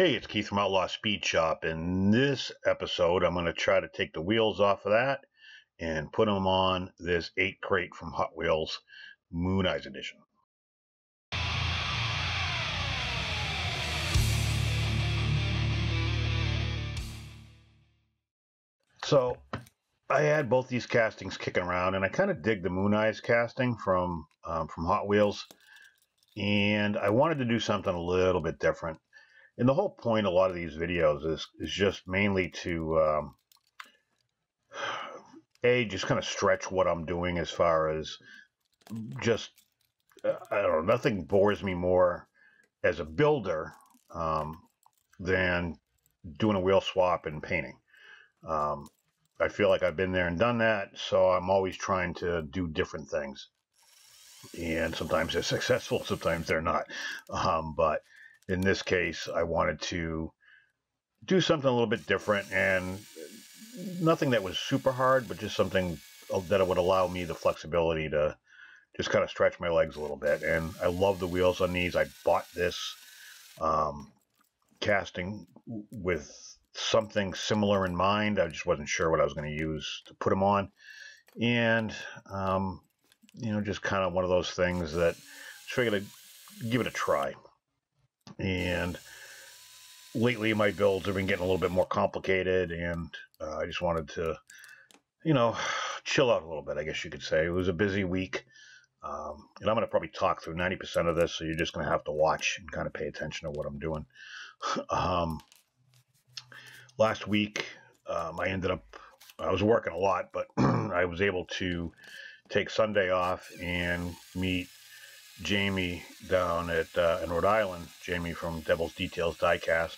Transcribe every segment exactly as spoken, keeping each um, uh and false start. Hey, it's Keith from Outlaw Speed Shop. In this episode, I'm going to try to take the wheels off of that and put them on this eight crate from Hot Wheels, Moon Eyes edition. So I had both these castings kicking around, and I kind of dig the Moon Eyes casting from um, from Hot Wheels, and I wanted to do something a little bit different. And the whole point of a lot of these videos is, is just mainly to, um, A, just kind of stretch what I'm doing as far as just, uh, I don't know, nothing bores me more as a builder um, than doing a wheel swap and painting. Um, I feel like I've been there and done that, so I'm always trying to do different things. And sometimes they're successful, sometimes they're not. Um, but... In this case, I wanted to do something a little bit different and nothing that was super hard, but just something that would allow me the flexibility to just kind of stretch my legs a little bit. And I love the wheels on these. I bought this um, casting with something similar in mind. I just wasn't sure what I was going to use to put them on. And, um, you know, just kind of one of those things that I figured I'd give it a try. And lately my builds have been getting a little bit more complicated, and uh, I just wanted to, you know, chill out a little bit, I guess you could say. It was a busy week, um, and I'm going to probably talk through ninety percent of this, so you're just going to have to watch and kind of pay attention to what I'm doing. um, last week, um, I ended up, I was working a lot, but I was able to take Sunday off and meet Jamie down at uh, in Rhode Island, Jamie from Devil's Details Diecast.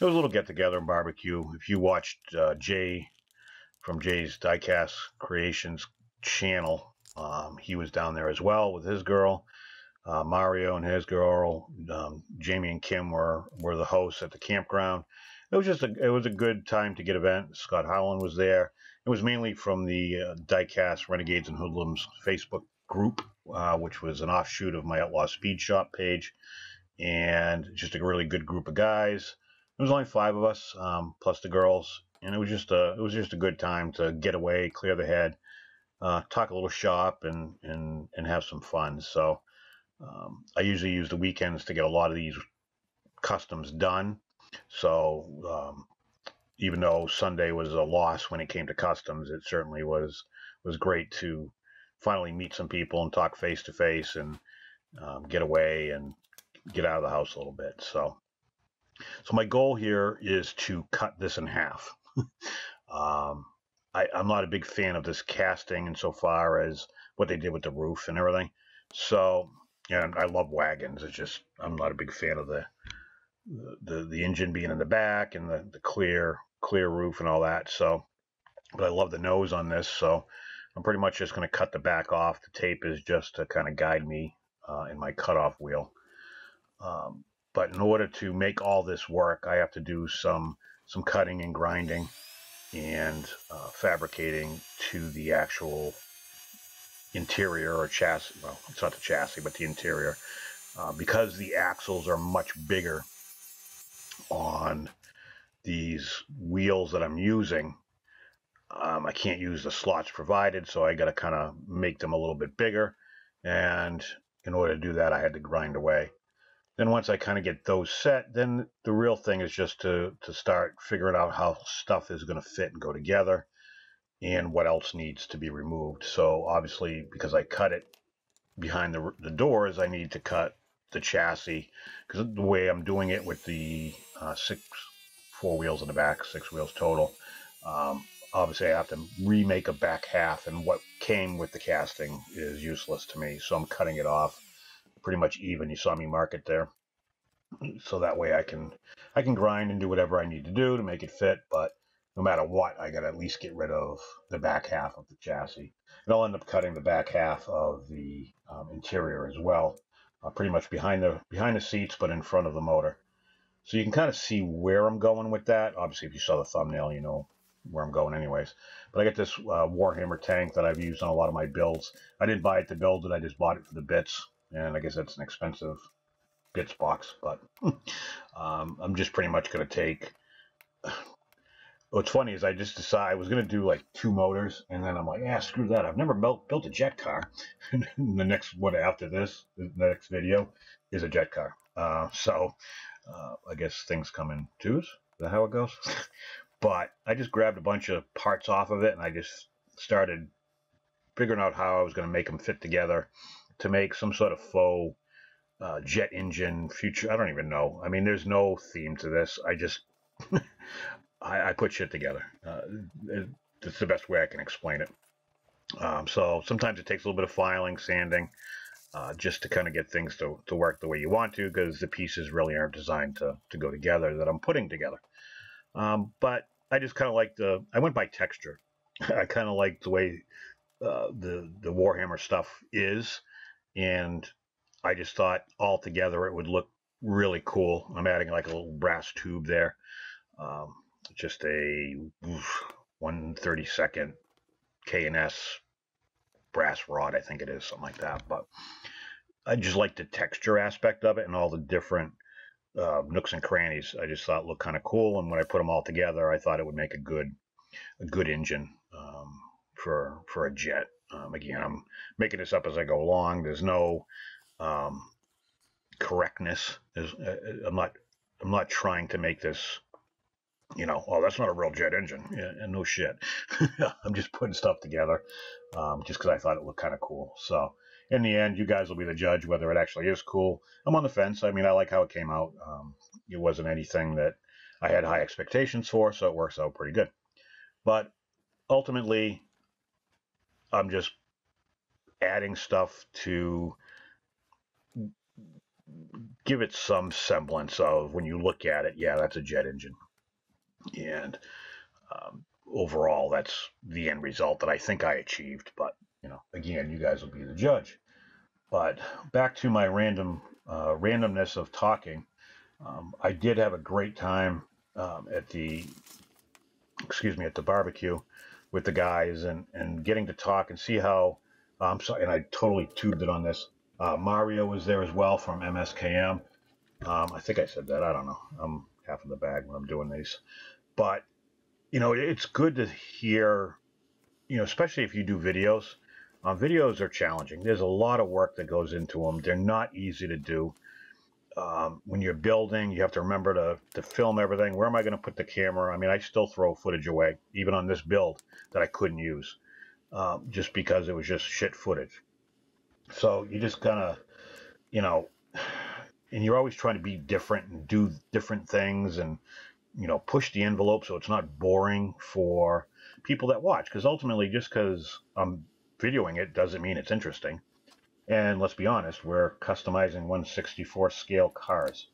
It was a little get-together and barbecue. If you watched uh, Jay from Jay's Diecast Creations channel, um, he was down there as well with his girl. Uh, Mario and his girl, um, Jamie and Kim were, were the hosts at the campground. It was just a, it was a good time to get event. Scott Howland was there. It was mainly from the uh, Diecast Renegades and Hoodlums Facebook group, uh, which was an offshoot of my Outlaw Speed Shop page, and just a really good group of guys. There was only five of us, um, plus the girls, and it was just a it was just a good time to get away, clear the head, uh, talk a little shop, and and and have some fun. So um, I usually use the weekends to get a lot of these customs done. So um, even though Sunday was a loss when it came to customs, it certainly was was great to finally meet some people and talk face to face and um, get away and get out of the house a little bit. So, so my goal here is to cut this in half. um, I, I'm not a big fan of this casting insofar as what they did with the roof and everything. So, and I love wagons. It's just, I'm not a big fan of the, the, the engine being in the back and the, the clear, clear roof and all that. So, but I love the nose on this. So, I'm pretty much just going to cut the back off. The tape is just to kind of guide me uh, in my cutoff wheel. Um, but in order to make all this work, I have to do some some cutting and grinding and uh, fabricating to the actual interior or chassis. Well, it's not the chassis, but the interior. Uh, because the axles are much bigger on these wheels that I'm using, Um, I can't use the slots provided, so I got to kind of make them a little bit bigger. And in order to do that, I had to grind away. Then once I kind of get those set, then the real thing is just to, to start figuring out how stuff is going to fit and go together and what else needs to be removed. So obviously, because I cut it behind the, the doors, I need to cut the chassis, because the way I'm doing it with the uh, six, four wheels in the back, six wheels total, um, obviously I have to remake a back half, and what came with the casting is useless to me. So I'm cutting it off pretty much even. You saw me mark it there. So that way I can I can grind and do whatever I need to do to make it fit. But no matter what, I got to at least get rid of the back half of the chassis. And I'll end up cutting the back half of the um, interior as well, uh, pretty much behind the, behind the seats, but in front of the motor. So you can kind of see where I'm going with that. Obviously, if you saw the thumbnail, you know where I'm going anyways. But I got this uh, Warhammer tank that I've used on a lot of my builds. I didn't buy it to build it, I just bought it for the bits, and I guess that's an expensive bits box, but um, I'm just pretty much going to take... What's funny is I just decided I was going to do like two motors, and then I'm like, yeah, screw that. I've never built a jet car. The next one after this, the next video, is a jet car. Uh, so uh, I guess things come in twos. Is that how it goes? But I just grabbed a bunch of parts off of it, and I just started figuring out how I was going to make them fit together to make some sort of faux uh, jet engine future. I don't even know. I mean, there's no theme to this. I just... I, I put shit together. Uh, it, it's the best way I can explain it. Um, so sometimes it takes a little bit of filing, sanding, uh, just to kind of get things to, to work the way you want to, because the pieces really aren't designed to, to go together that I'm putting together. Um, but I just kind of like the... I went by texture. I kind of like the way uh, the, the Warhammer stuff is, and I just thought all together it would look really cool. I'm adding like a little brass tube there. Um, just a oof, one thirty-second K and S brass rod, I think it is, something like that. But I just like the texture aspect of it and all the different uh, nooks and crannies. I just thought it looked kind of cool, and when I put them all together, I thought it would make a good a good engine um, for for a jet. Um, again, I'm making this up as I go along. There's no um, correctness. There's, I'm not I'm not trying to make this, you know, oh, that's not a real jet engine. Yeah, and no shit. I'm just putting stuff together um, just because I thought it looked kind of cool. So in the end, you guys will be the judge whether it actually is cool. I'm on the fence. I mean, I like how it came out. Um, it wasn't anything that I had high expectations for, so it works out pretty good. But ultimately, I'm just adding stuff to give it some semblance of, when you look at it, yeah, that's a jet engine. And um, overall, that's the end result that I think I achieved. But, you know, again, you guys will be the judge. But back to my random uh, randomness of talking. Um, I did have a great time um, at the, excuse me, at the barbecue with the guys and, and getting to talk and see how, I'm sorry, and I totally tubed it on this. Uh, Mario was there as well from M S K M. Um, I think I said that. I don't know. I'm half in the bag when I'm doing these. But, you know, it's good to hear, you know, especially if you do videos. Uh, videos are challenging. There's a lot of work that goes into them. They're not easy to do. Um, when you're building, you have to remember to, to film everything. Where am I going to put the camera? I mean, I still throw footage away, even on this build, that I couldn't use um, just because it was just shit footage. So you just kind of, you know... And you're always trying to be different and do different things and, you know, push the envelope so it's not boring for people that watch. Because ultimately, just because I'm videoing it doesn't mean it's interesting. And let's be honest, we're customizing one sixty-fourth scale cars.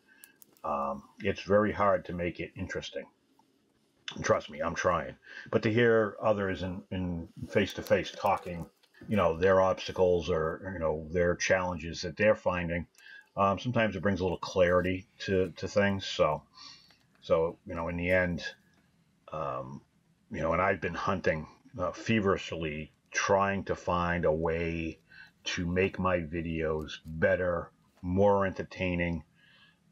Um, it's very hard to make it interesting. And trust me, I'm trying. But to hear others in, in face-to-face talking, you know, their obstacles or, you know, their challenges that they're finding... Um, sometimes it brings a little clarity to, to things. So, so you know, in the end, um, you know, and I've been hunting uh, feverishly, trying to find a way to make my videos better, more entertaining.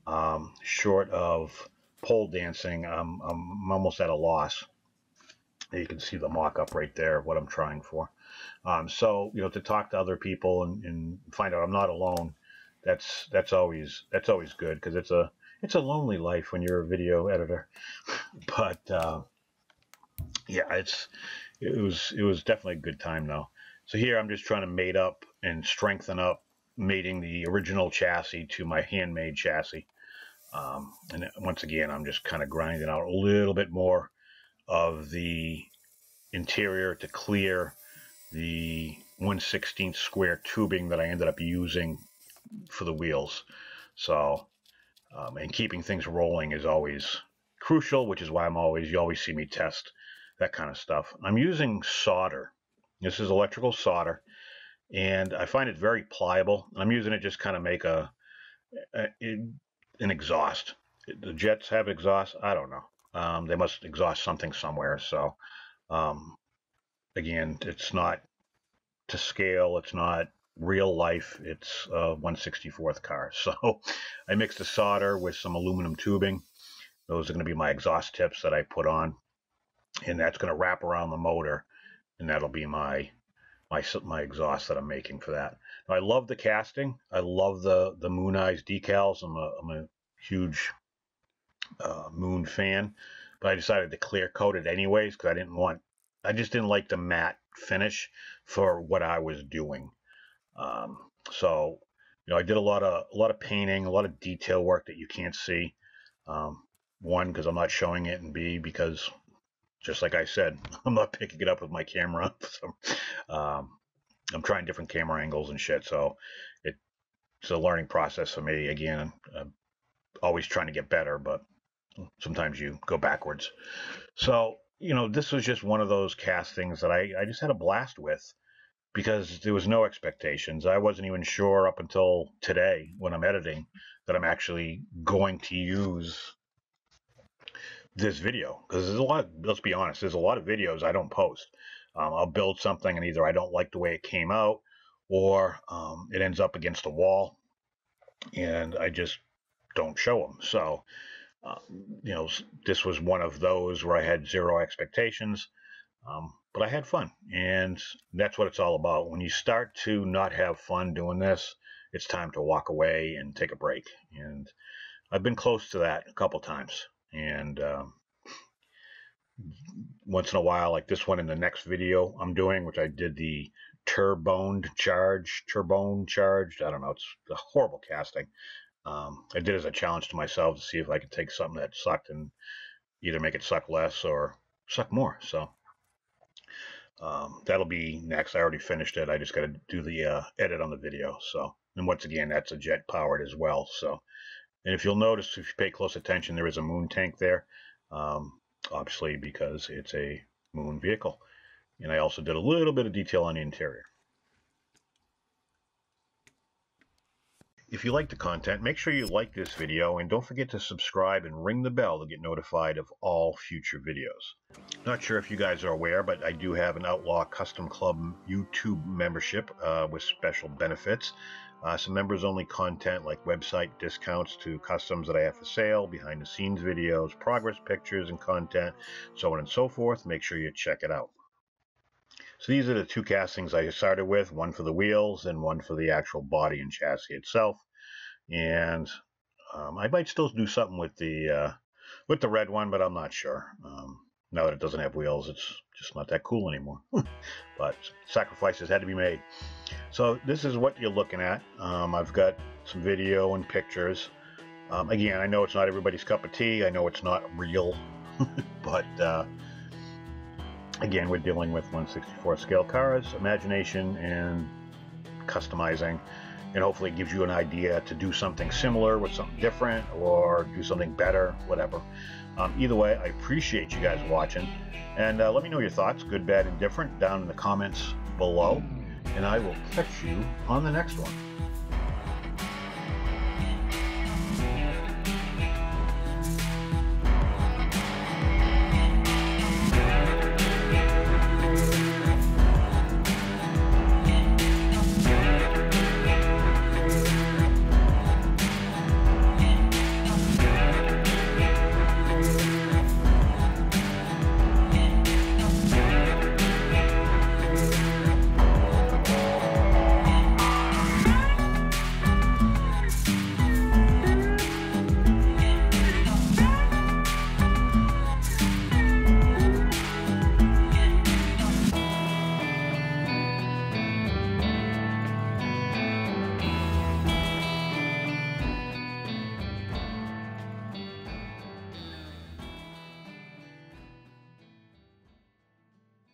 Um, short of pole dancing, I'm, I'm almost at a loss. You can see the mock-up right there of what I'm trying for. Um, so, you know, to talk to other people and, and find out I'm not alone. That's that's always that's always good, because it's a it's a lonely life when you're a video editor. But uh, yeah, it's it was it was definitely a good time though. So here I'm just trying to mate up and strengthen up, mating the original chassis to my handmade chassis. Um, and once again, I'm just kind of grinding out a little bit more of the interior to clear the one sixteenth square tubing that I ended up using for the wheels. So um, and keeping things rolling is always crucial, which is why I'm always you always see me test that kind of stuff. I'm using solder. This is electrical solder, and I find it very pliable. I'm using it just kind of make a, a an exhaust. The jets have exhaust. I don't know. Um, they must exhaust something somewhere. So um, again, it's not to scale. It's not real life, it's a one sixty-fourth car. So I mixed the solder with some aluminum tubing. Those are going to be my exhaust tips that I put on, and that's going to wrap around the motor, and that'll be my my my exhaust that I'm making for that. Now, I love the casting. I love the the Moon Eyes decals. I'm a, I'm a huge uh, Moon fan, but I decided to clear coat it anyways because I didn't want. I just didn't like the matte finish for what I was doing. Um, so, you know, I did a lot of a lot of painting, a lot of detail work that you can't see. Um, one, because I'm not showing it, and B, because just like I said, I'm not picking it up with my camera. So, um, I'm trying different camera angles and shit. So it, it's a learning process for me. Again, I'm always trying to get better, but sometimes you go backwards. So, you know, this was just one of those castings that I, I just had a blast with because there was no expectations. I wasn't even sure up until today when I'm editing that I'm actually going to use this video, because there's a lot, let's be honest, there's a lot of videos I don't post. Um, I'll build something and either I don't like the way it came out or um, it ends up against the wall and I just don't show them. So, Uh, you know, this was one of those where I had zero expectations, um, but I had fun, and that's what it's all about. When you start to not have fun doing this, it's time to walk away and take a break, and I've been close to that a couple times, and um, once in a while, like this one in the next video I'm doing, which I did the turboned charge, turbone charged, I don't know, it's a horrible casting. Um, I did as a challenge to myself to see if I could take something that sucked and either make it suck less or suck more. So um, that'll be next. I already finished it. I just got to do the uh, edit on the video. So, and once again, that's a jet powered as well. So, and if you'll notice, if you pay close attention, there is a moon tank there, um, obviously because it's a moon vehicle. And I also did a little bit of detail on the interior. If you like the content, make sure you like this video and don't forget to subscribe and ring the bell to get notified of all future videos. Not sure if you guys are aware, but I do have an Outlaw Custom Club YouTube membership uh, with special benefits. Uh, some members only content like website discounts to customs that I have for sale, behind the scenes videos, progress pictures and content, so on and so forth. Make sure you check it out. So these are the two castings I started with, one for the wheels and one for the actual body and chassis itself. And um, I might still do something with the uh, with the red one, but I'm not sure. Um, now that it doesn't have wheels, it's just not that cool anymore. But sacrifices had to be made. So this is what you're looking at. Um, I've got some video and pictures. Um, again, I know it's not everybody's cup of tea. I know it's not real, but... Uh, Again, we're dealing with one sixty-fourth scale cars, imagination, and customizing. And hopefully it gives you an idea to do something similar with something different or do something better, whatever. Um, either way, I appreciate you guys watching. And uh, let me know your thoughts, good, bad, and different, down in the comments below. And I will catch you on the next one.